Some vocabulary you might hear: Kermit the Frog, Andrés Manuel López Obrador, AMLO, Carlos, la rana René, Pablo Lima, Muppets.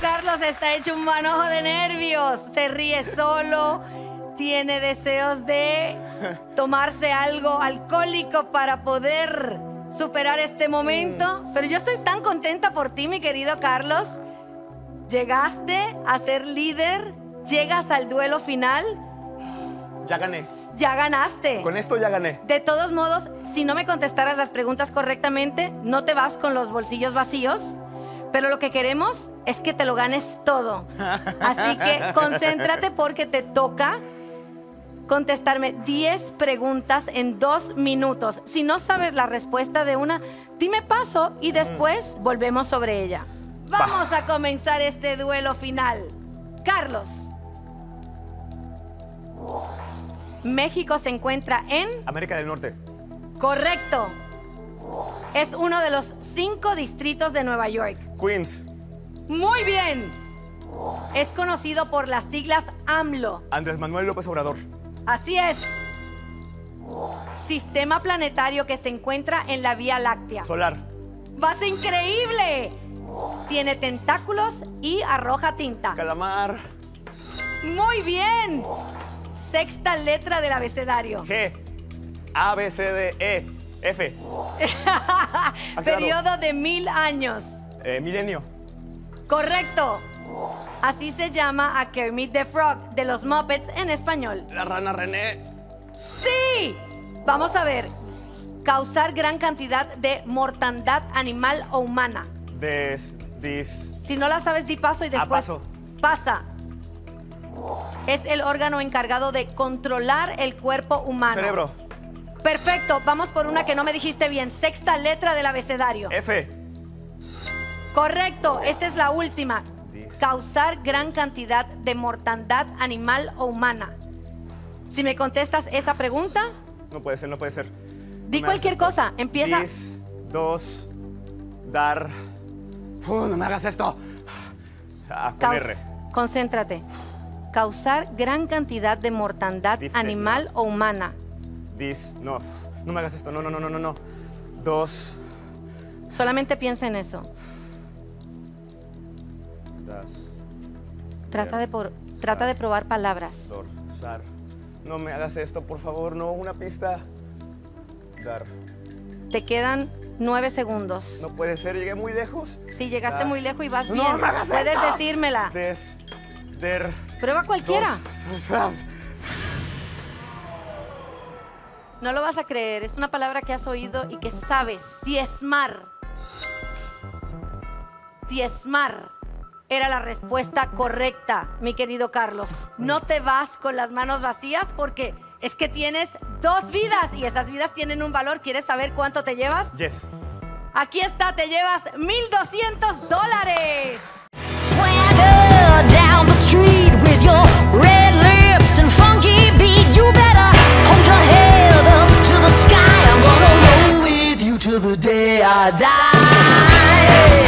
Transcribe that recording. Carlos está hecho un manojo de nervios. Se ríe solo. Tiene deseos de tomarse algo alcohólico para poder superar este momento. Pero yo estoy tan contenta por ti, mi querido Carlos. Llegaste a ser líder. Llegas al duelo final. Ya gané. Ya ganaste. Con esto ya gané. De todos modos, si no me contestaras las preguntas correctamente, no te vas con los bolsillos vacíos. Pero lo que queremos es que te lo ganes todo. Así que concéntrate porque te toca contestarme 10 preguntas en 2 minutos. Si no sabes la respuesta de una, dime paso y después volvemos sobre ella. Vamos a comenzar este duelo final. Carlos. México se encuentra en... América del Norte. Correcto. Es uno de los 5 distritos de Nueva York. Queens. Muy bien. Es conocido por las siglas AMLO. Andrés Manuel López Obrador. Así es. Sistema planetario que se encuentra en la Vía Láctea. Solar. ¡Vas increíble! Tiene tentáculos y arroja tinta. Calamar. Muy bien. Sexta letra del abecedario. G. A, B, C, D, E. F. Periodo de 1000 años. Milenio. Correcto. Así se llama a Kermit the Frog de los Muppets en español. La rana René. ¡Sí! Vamos a ver. Causar gran cantidad de mortandad animal o humana. Si no la sabes, di paso y después... paso. Pasa. Es el órgano encargado de controlar el cuerpo humano. Cerebro. Perfecto, vamos por una que no me dijiste bien. Sexta letra del abecedario. F. Correcto, esta es la última. Causar gran cantidad de mortandad animal o humana. Si me contestas esa pregunta... No puede ser, no puede ser. Di cualquier cosa, empieza... 10, 2, dar... no me hagas esto. Con R. Concéntrate. Causar gran cantidad de mortandad animal o humana. No, no me hagas esto. No, no, no, no, no. 2. Solamente piensa en eso. Trata de probar palabras. Dorsar. No me hagas esto, por favor. No, una pista. Dar. Te quedan 9 segundos. No puede ser. Llegué muy lejos. Sí, llegaste muy lejos y vas bien. No me hagas esto. Puedes decírmela. Der. Prueba cualquiera. No lo vas a creer, es una palabra que has oído y que sabes. Diezmar. Diezmar era la respuesta correcta, mi querido Carlos. No te vas con las manos vacías porque es que tienes 2 vidas y esas vidas tienen un valor. ¿Quieres saber cuánto te llevas? Yes. Aquí está, te llevas $1,200. The day I die.